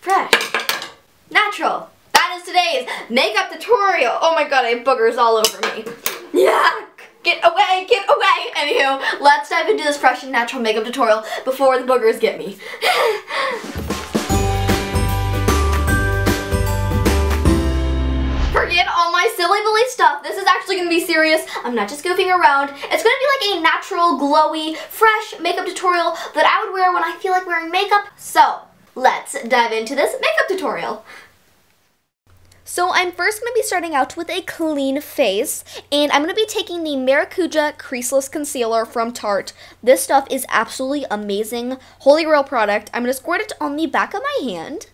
fresh, natural. That is today's makeup tutorial. Oh my god, I have boogers all over me. Yuck! Get away, get away! Anywho, let's dive into this fresh and natural makeup tutorial before the boogers get me. Forget all my silly bully stuff. This is actually going to be serious. I'm not just goofing around. It's going to be like a natural, glowy, fresh makeup tutorial that I would wear when I feel like wearing makeup. So, let's dive into this makeup tutorial. So I'm first going to be starting out with a clean face, and I'm going to be taking the Maracuja Creaseless Concealer from Tarte. This stuff is absolutely amazing. Holy grail product. I'm going to squirt it on the back of my hand,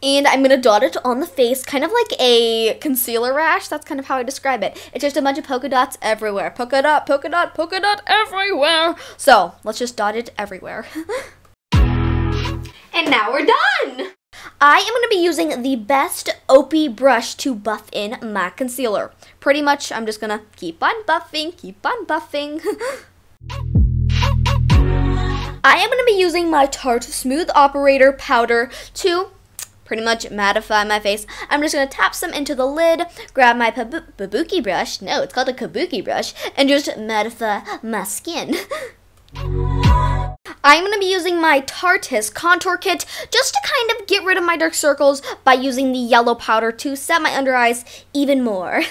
and I'm going to dot it on the face, kind of like a concealer rash. That's kind of how I describe it. It's just a bunch of polka dots everywhere. Polka dot, polka dot, polka dot everywhere. So let's just dot it everywhere. And now we're done! I am going to be using the best Opie brush to buff in MAC concealer. Pretty much, I'm just going to keep on buffing. I am going to be using my Tarte Smooth Operator powder to pretty much mattify my face. I'm just going to tap some into the lid, grab my kabuki brush, no, it's called a kabuki brush, and just mattify my skin. I'm going to be using my Tarte Contour Kit just to kind of get rid of my dark circles by using the yellow powder to set my under eyes even more.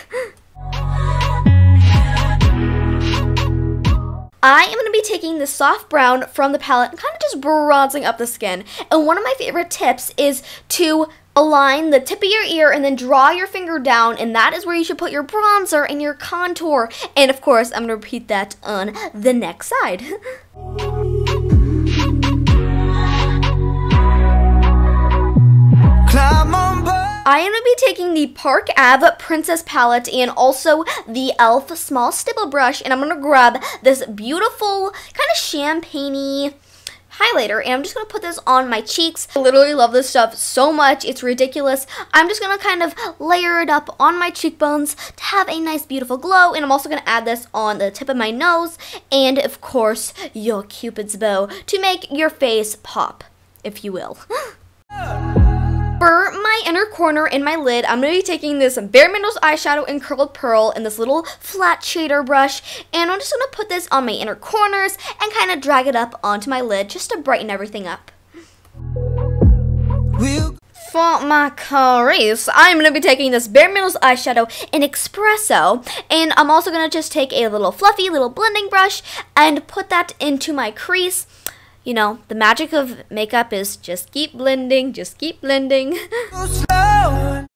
I am going to be taking the soft brown from the palette and kind of just bronzing up the skin. And one of my favorite tips is to align the tip of your ear and then draw your finger down, and that is where you should put your bronzer and your contour. And of course, I'm going to repeat that on the next side. I am going to be taking the Park Ave Princess Palette and also the Elf Small Stipple Brush, and I'm going to grab this beautiful, kind of champagne-y highlighter, and I'm just going to put this on my cheeks. I literally love this stuff so much. It's ridiculous. I'm just going to kind of layer it up on my cheekbones to have a nice, beautiful glow, and I'm also going to add this on the tip of my nose and, of course, your Cupid's bow to make your face pop, if you will. For my inner corner in my lid, I'm going to be taking this Bare Minerals eyeshadow in Curled Pearl and this little flat shader brush, and I'm just going to put this on my inner corners and kind of drag it up onto my lid just to brighten everything up. For my crease, I'm going to be taking this Bare Minerals eyeshadow in Espresso, and I'm also going to just take a little fluffy little blending brush and put that into my crease. You know, the magic of makeup is just keep blending, just keep blending.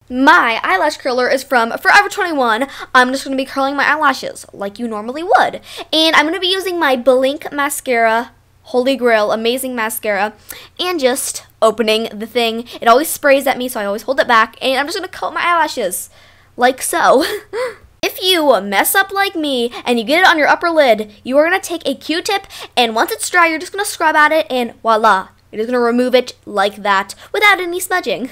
My eyelash curler is from Forever 21. I'm just going to be curling my eyelashes like you normally would. And I'm going to be using my Blink Mascara, holy grail, amazing mascara, and just opening the thing. It always sprays at me, so I always hold it back. And I'm just going to coat my eyelashes like so. If you mess up like me and you get it on your upper lid, you are going to take a Q-tip, and once it's dry, you're just going to scrub at it, and voila. It is going to remove it like that without any smudging.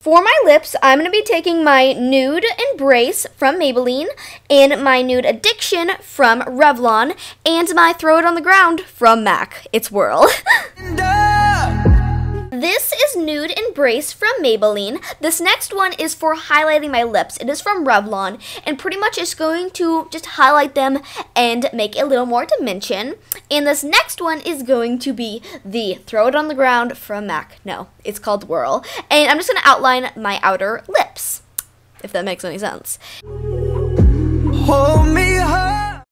For my lips, I'm going to be taking my Nude Embrace from Maybelline and my Nude Addiction from Revlon and my Throw It on the Ground from MAC. It's Whirl. This is Nude Embrace from Maybelline. This next one is for highlighting my lips. It is from Revlon, and pretty much it's going to just highlight them and make a little more dimension. And this next one is going to be the Throw It on the Ground from MAC. No, it's called Whirl. And I'm just going to outline my outer lips, if that makes any sense. Hold me high.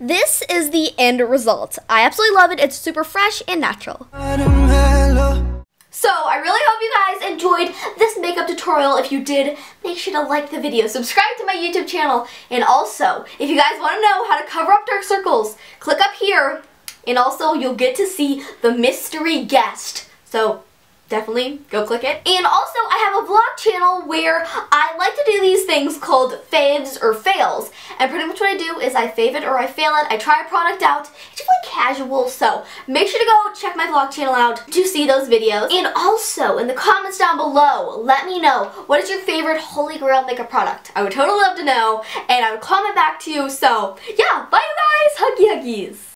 This is the end result. I absolutely love it. It's super fresh and natural. So, I really hope you guys enjoyed this makeup tutorial. If you did, make sure to like the video, subscribe to my YouTube channel, and also, if you guys want to know how to cover up dark circles, click up here, and also, you'll get to see the mystery guest. So, definitely go click it. And also, I have a vlog channel where I like to do these things called faves or fails. And pretty much what I do is I fave it or I fail it. I try a product out. It's just like casual, so make sure to go check my vlog channel out to see those videos. And also, in the comments down below, let me know, what is your favorite holy grail makeup product? I would totally love to know, and I would comment back to you. So, yeah, bye you guys! Huggy huggies!